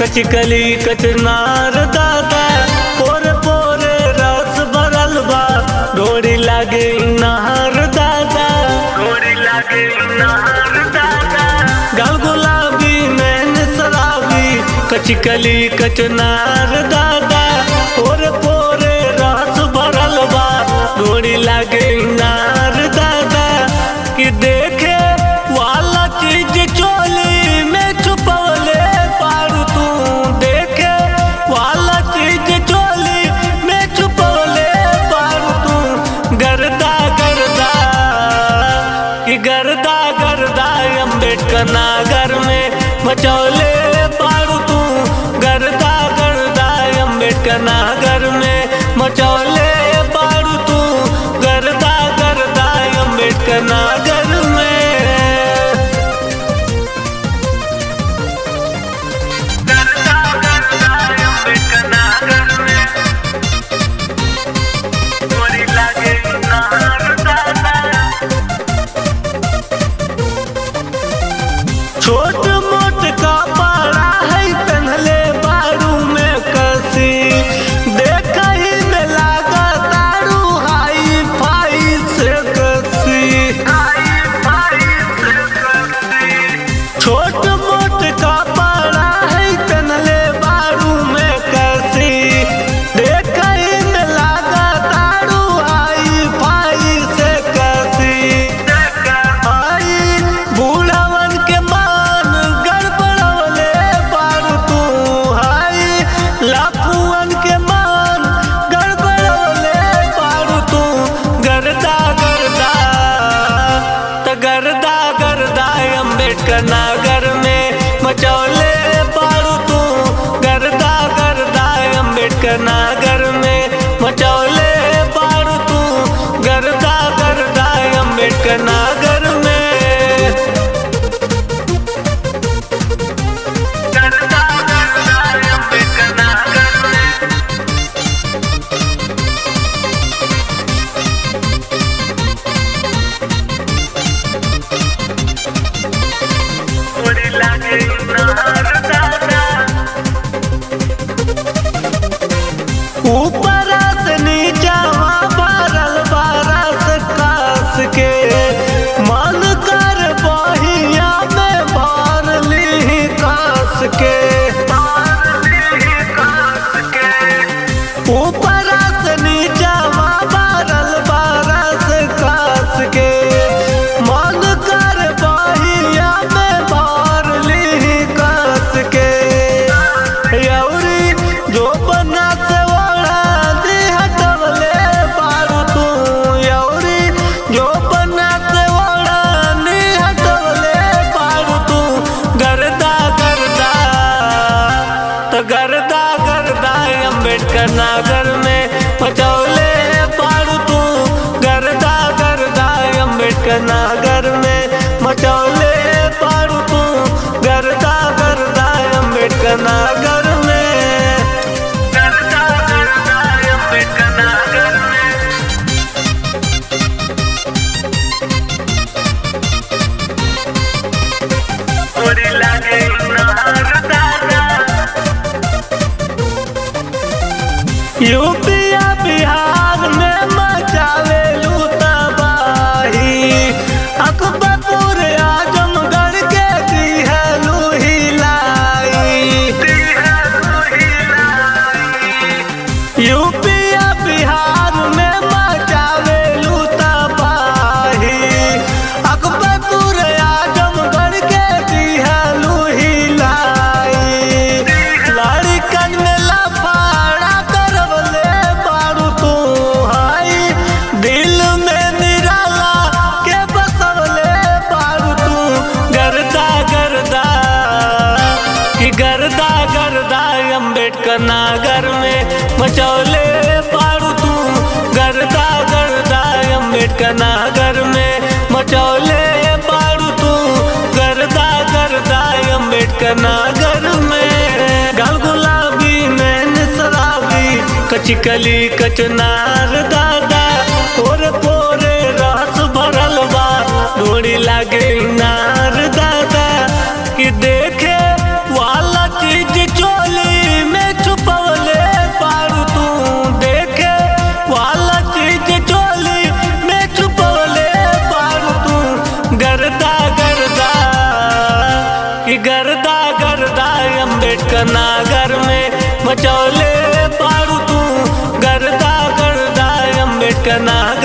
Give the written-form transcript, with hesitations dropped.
कचकली कचनार दादा पोरे पोरे रस भरल बा डोरी लागे नहर दादा डोरी लागे नहर दादा गल गुलाबी नैन शराबी कचकली कचनार दादा पोरे पोरे रस भरल बा डोरी लागे नहर दादा कि देखे वाला चीज चोली में छुपवले गर्दा गर्दा अंबेडकरनगर में मचौले पारू तू गर्दा गर्दा अंबेडकरनगर में मचौले पारू तू गर्दा गर्दा अंबेडकरनगर में गर्दा गर्दा अंबेडकरनगर में गोरी लागे नहर दादा छोट मोट कपड़ा है पहनले बारू में कसी देख ही में लागा तारू हाई फाई से कसी छोट मोट कपड़ा है पहनले बारू में कसी देख ही में लागा तारू हाई फाई से कसी आई बूढ़ा लापुअन के मान गड़बड़ोले पारू तू गर्दा गर्दा त गर्दा गर्दा अंबेडकरनगर में मचौले पारू तू गर्दा गर्दा अंबेडकरनगर में मचौले पारू तू गर्दा गर्दा अंबेडकरनगर में ऊपर से नीचा बारल बारस कास के मन कर बहिया में बार ली कास के ऊपर से नीचा बारल बारस कास के मन कर बहिया में बार ली कास के जो बना गर्दा गर्दा अंबेडकरनगर में मचौले पारू तू गर्दा गर्दा अंबेडकरनगर में मचौले पारू तू गर्दा गर्दा अंबेडकरनगर में गर्दा गर्दा अंबेडकरनगर में गोरी लागे नहर दादा यूपी बिहार में मचावे लू तबाही अकबरपुर आजमगढ़ के दिहलू हिलाई यूपी बिहार में मचावे लू तबाही अकबरपुर आजमगढ़ के दिहलू हिलाई लड़कन में लफड़ा करवले अंबेडकरनगर में मचौले पारू तू गर्दा गर्दा। अंबेडकरनगर में मचौले पारू तू गर्दा गर्दा। अंबेडकरनगर में गाल गुलाबी नैन शराबी कचकली कचनार दादा और पोरे रस भरल बा डोरी लागे नार दादा कि देखे वाला चीज चोली में छुपवले पारू तू। देखे वाला चीज चोली में छुपवले पारू तू गर्दा गर्दा कि गर्दा गर्दा। अंबेडकरनगर में मचौले पारू तू गर्दा गर्दा। अंबेडकरनगर